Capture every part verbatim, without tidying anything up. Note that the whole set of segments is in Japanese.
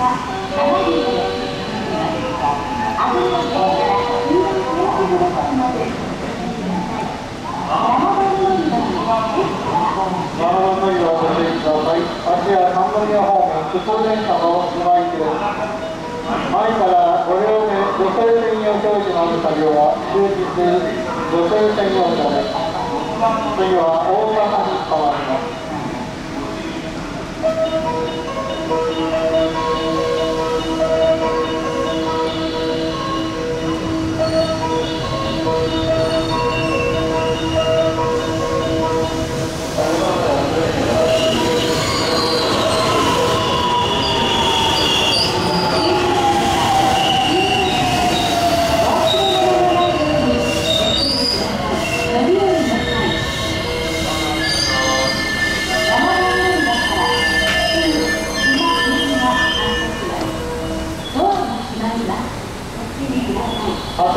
あそ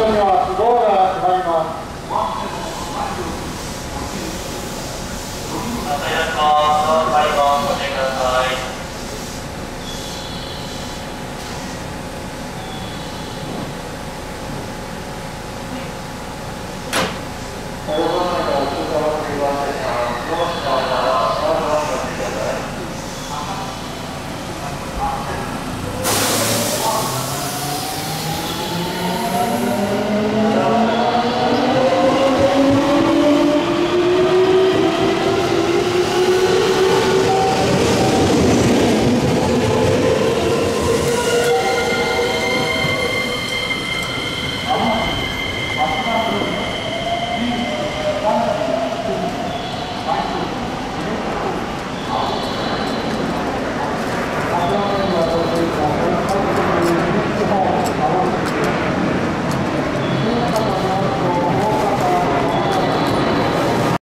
こには